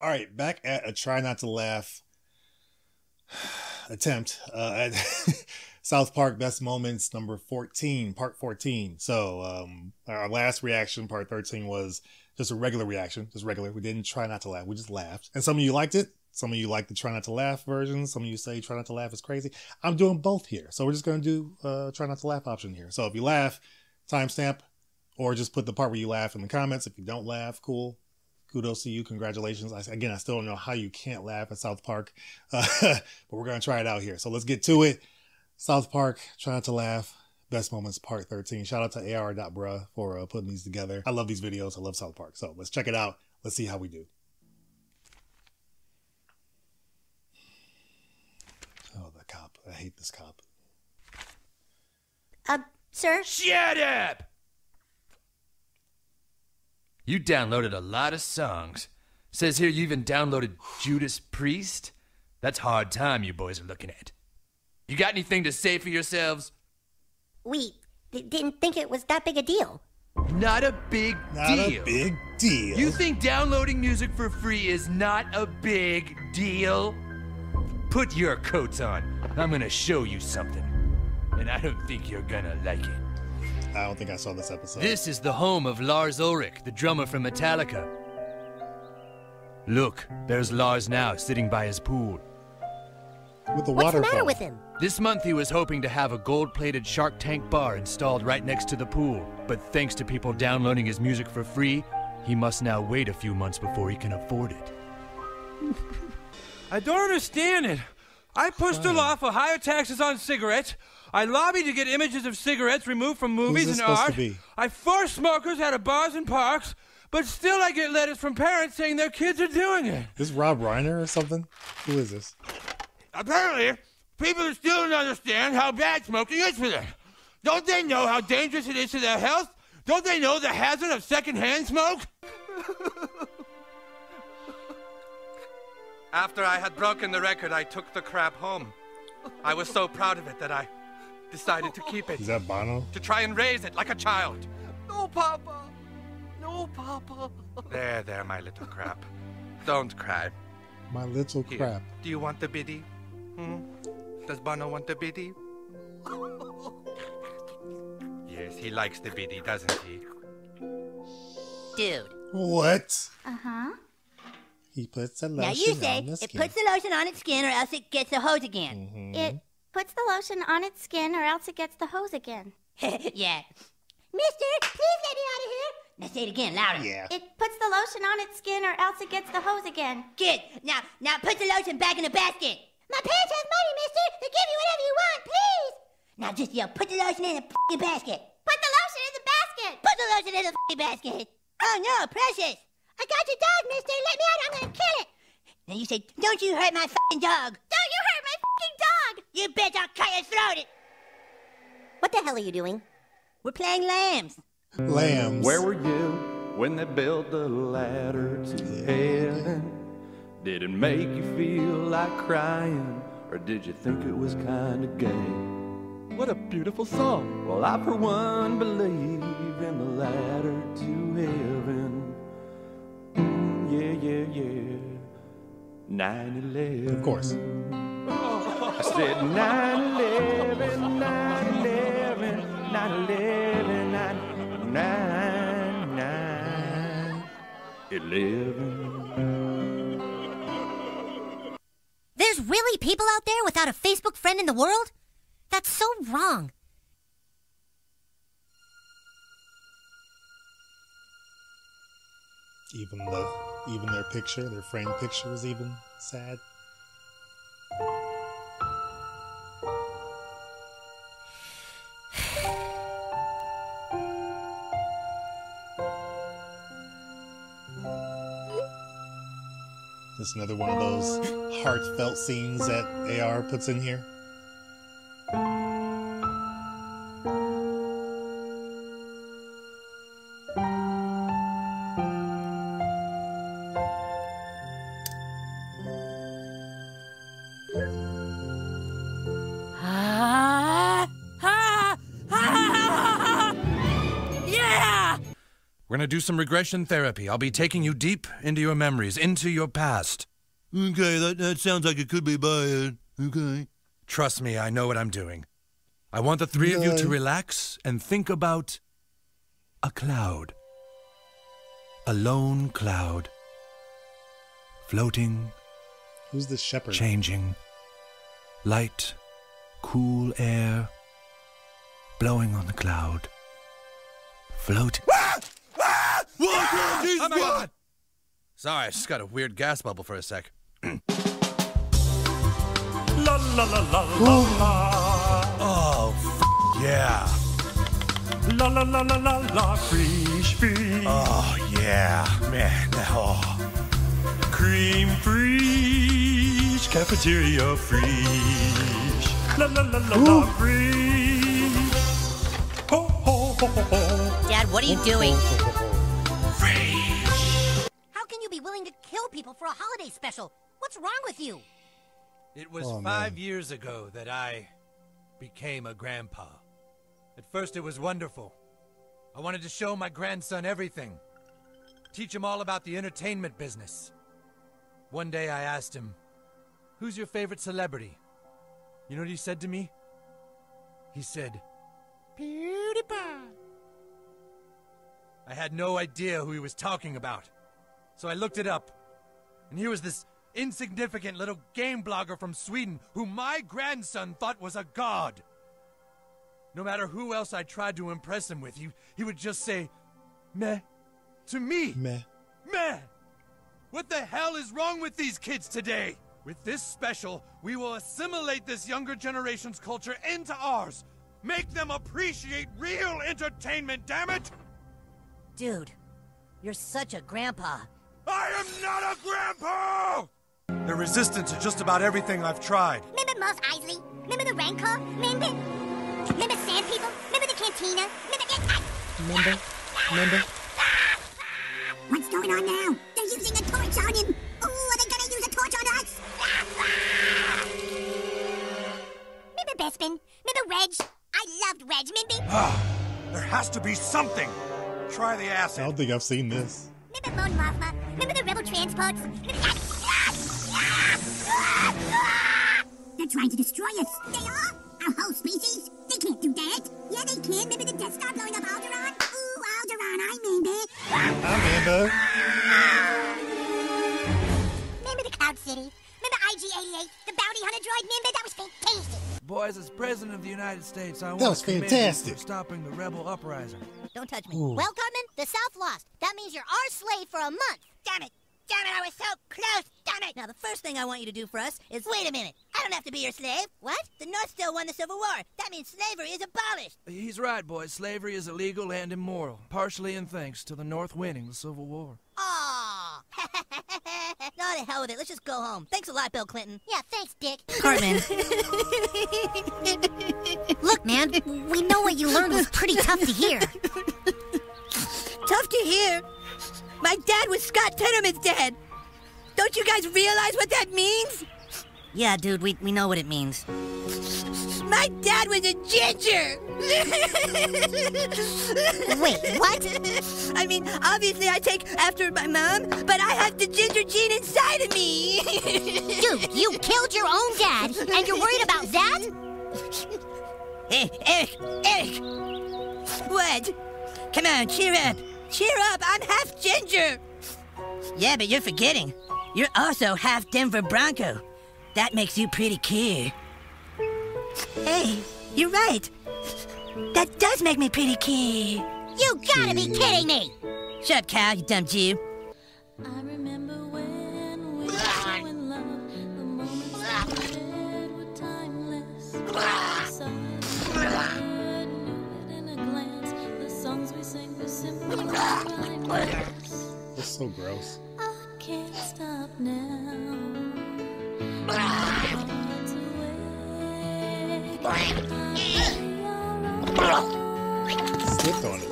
All right, back at a try not to laugh attempt at South Park Best Moments number 14, part 14. So our last reaction, part 13, was just a regular reaction, just regular. We didn't try not to laugh, we just laughed. And some of you liked it. Some of you like the try not to laugh version. Some of you say try not to laugh is crazy. I'm doing both here. So we're just going to do try not to laugh option here. So if you laugh, timestamp, or just put the part where you laugh in the comments. If you don't laugh, cool. Kudos to you. Congratulations. Again, I still don't know how you can't laugh at South Park, but we're going to try it out here. So let's get to it. South Park, try not to laugh. Best Moments, Part 13. Shout out to AR.bra for putting these together. I love these videos. I love South Park. So let's check it out. Let's see how we do. Oh, the cop. I hate this cop. Sir? Shut up! You downloaded a lot of songs. Says here you even downloaded Judas Priest? That's hard time you boys are looking at. You got anything to say for yourselves? We didn't think it was that big a deal. Not a big deal. You think downloading music for free is not a big deal? Put your coats on. I'm gonna show you something. And I don't think you're gonna like it. I don't think I saw this episode. This is the home of Lars Ulrich, the drummer from Metallica. Look, there's Lars now, sitting by his pool. With the waterfall. What's the matter with him? This month he was hoping to have a gold-plated Shark Tank bar installed right next to the pool. But thanks to people downloading his music for free, he must now wait a few months before he can afford it. I don't understand it. I pushed the law for higher taxes on cigarettes. I lobbied to get images of cigarettes removed from movies and art. I forced smokers out of bars and parks, but still I get letters from parents saying their kids are doing it. Is this Rob Reiner or something? Who is this? Apparently, people still don't understand how bad smoking is for them. Don't they know how dangerous it is to their health? Don't they know the hazard of secondhand smoke? After I had broken the record, I took the crap home. I was so proud of it that I decided to keep it. Is that Bono? To try and raise it like a child. No, Papa. No, Papa. There, there, my little crap. Don't cry. My little Here. Crap. Do you want the biddy? Hmm? Does Bono want the biddy? Yes, he likes the biddy, doesn't he? Dude. What? Uh-huh. He puts the lotion on the skin. Now you say it puts the lotion on its skin or else it gets the hose again. Mm-hmm. It puts the lotion on its skin or else it gets the hose again. Yeah. Mister, please let me out of here. Now say it again, louder. Yeah. It puts the lotion on its skin or else it gets the hose again. Good. Now put the lotion back in the basket. My parents have money, mister. They'll give you whatever you want, please. Now just yell, put the lotion in the f***ing basket. Put the lotion in the basket. Put the lotion in the f***ing basket. Oh no, precious. I got your dog, mister. Let me out. I'm gonna kill it. Now you say, don't you hurt my f***ing dog. Don't you hurt my f***ing dog. You bitch, I'll cut your throat. What the hell are you doing? We're playing lambs. Lambs. Where were you when they built the ladder to heaven? Did it make you feel like crying? Or did you think it was kind of gay? What a beautiful song. Well, I for one believe in the ladder to heaven. Yeah. 9/11. Of course. I said 9/11, 9/11, 9/11, 9/11. There's really people out there without a Facebook friend in the world? That's so wrong. Even their picture, their framed picture was even sad. It's another one of those heartfelt scenes that AR puts in here. We're gonna do some regression therapy. I'll be taking you deep into your memories, into your past. Okay, that sounds like it could be bad. Okay. Trust me, I know what I'm doing. I want the three of you to relax and think about a cloud. A lone cloud. Floating. Who's this shepherd? Changing. Light, cool air. Blowing on the cloud. Floating. Ah! Ah! Ah! Oh my God! Sorry, I just got a weird gas bubble for a sec. La la la la la la. Oh, f yeah. La la la la la la. Freeze, freeze. Oh, yeah, man. Oh. Cream freeze. Cafeteria freeze. La la la la la. Freeze. Ho, ho, ho, ho, ho. Dad, what are you doing? Freeze. How can you be willing to kill people for a holiday special? What's wrong with you? It was 5 years ago that I became a grandpa. At first it was wonderful. I wanted to show my grandson everything. Teach him all about the entertainment business. One day I asked him, "Who's your favorite celebrity?" You know what he said to me? He said, "PewDiePie." I had no idea who he was talking about. So I looked it up. And here was this insignificant little game blogger from Sweden who my grandson thought was a god. No matter who else I tried to impress him with, he would just say, "Meh," to me. Meh. Meh. What the hell is wrong with these kids today? With this special, we will assimilate this younger generation's culture into ours. Make them appreciate real entertainment, damn it! Dude, you're such a grandpa. I am not a grandpa! They're resistant to just about everything I've tried. Remember Mos Eisley? Remember the Rancor? Remember Sand People? Remember the Cantina? Remember? What's going on now? They're using a torch on him! Ooh, are they gonna use a torch on us? Remember Bespin? Remember Wedge? I loved Wedge, remember? There has to be something! Try the acid. I don't think I've seen this. Remember Mon Mothma? Remember the rebel transports? They're trying to destroy us. They are? Our whole species? They can't do that. Yeah, they can. Remember the Death Star blowing up Alderaan? Ooh, Alderaan, I remember. Remember the Cloud City? Remember IG-88? The bounty hunter droid? Remember? That was fantastic. Boys, as President of the United States, I want to commend you for stopping the rebel uprising. Don't touch me. Ooh. Well, Cartman, the South lost. That means you're our slave for a month. Damn it. Damn it, I was so close. Damn it. Now, the first thing I want you to do for us is... Wait a minute. I don't have to be your slave. What? The North still won the Civil War. That means slavery is abolished. He's right, boys. Slavery is illegal and immoral, partially in thanks to the North winning the Civil War. Aww. No, to hell with it. Let's just go home. Thanks a lot, Bill Clinton. Yeah, thanks, Dick. Cartman. Look, man, we know what you learned was pretty tough to hear. Tough to hear? My dad was Scott Tenorman's dad. Don't you guys realize what that means? Yeah, dude, we know what it means. My dad was a ginger! Wait, what? I mean, obviously I take after my mom, but I have the ginger gene inside of me! Dude, you killed your own dad, and you're worried about that? Hey, Eric! What? Come on, cheer up! Cheer up, I'm half ginger! Yeah, but you're forgetting. You're also half Denver Bronco. That makes you pretty cool. Hey, you're right. That does make me pretty cool. You gotta be kidding me! Shut up, Cal, you dumb Jew. I remember when we were so in love, the moments we shared were timeless. I knew it in a glance, the songs we sang were simply timeless. That's so gross. I can't stop now. Slipped on it.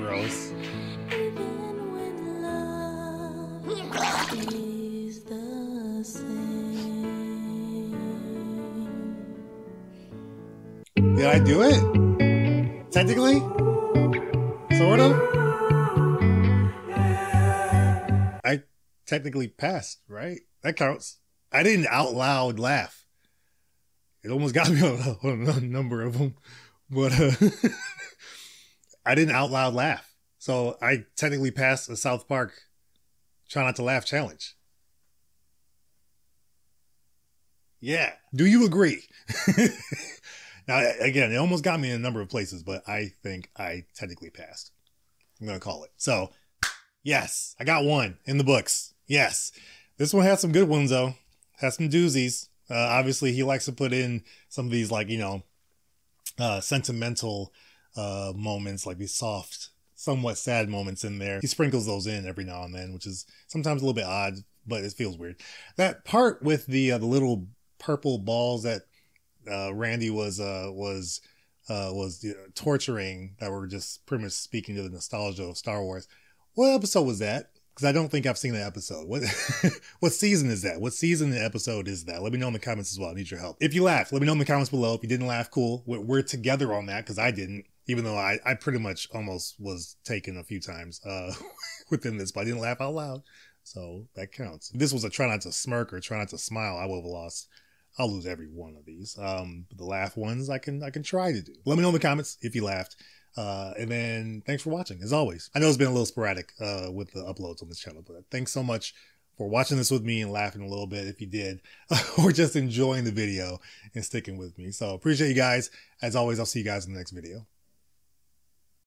Gross. Did I do it? Technically? Sort of? I technically passed, right? That counts. I didn't out loud laugh. It almost got me on a number of them. But I didn't out loud laugh. So I technically passed a South Park try not to laugh challenge. Yeah. Do you agree? Now, again, it almost got me in a number of places, but I think I technically passed. I'm going to call it. So, yes, I got one in the books. Yes. This one has some good ones, though. Has some doozies. Obviously, he likes to put in some of these, like, you know, sentimental moments, like these soft, somewhat sad moments in there. He sprinkles those in every now and then, which is sometimes a little bit odd, but it feels weird. That part with the little purple balls that Randy was torturing, that were just pretty much speaking to the nostalgia of Star Wars. What episode was that? Because I don't think I've seen that episode. What what season is that? What season and episode is that? Let me know in the comments as well. I need your help. If you laughed, let me know in the comments below. If you didn't laugh, cool. We're together on that, because I didn't, even though I pretty much almost was taken a few times within this, but I didn't laugh out loud. So that counts. If this was a try not to smirk or try not to smile, I would have lost. I'll lose every one of these. But the laugh ones I can try to do. Let me know in the comments if you laughed. And then thanks for watching, as always. I know it's been a little sporadic with the uploads on this channel, but thanks so much for watching this with me and laughing a little bit if you did, or just enjoying the video and sticking with me. So appreciate you guys. As always, I'll see you guys in the next video.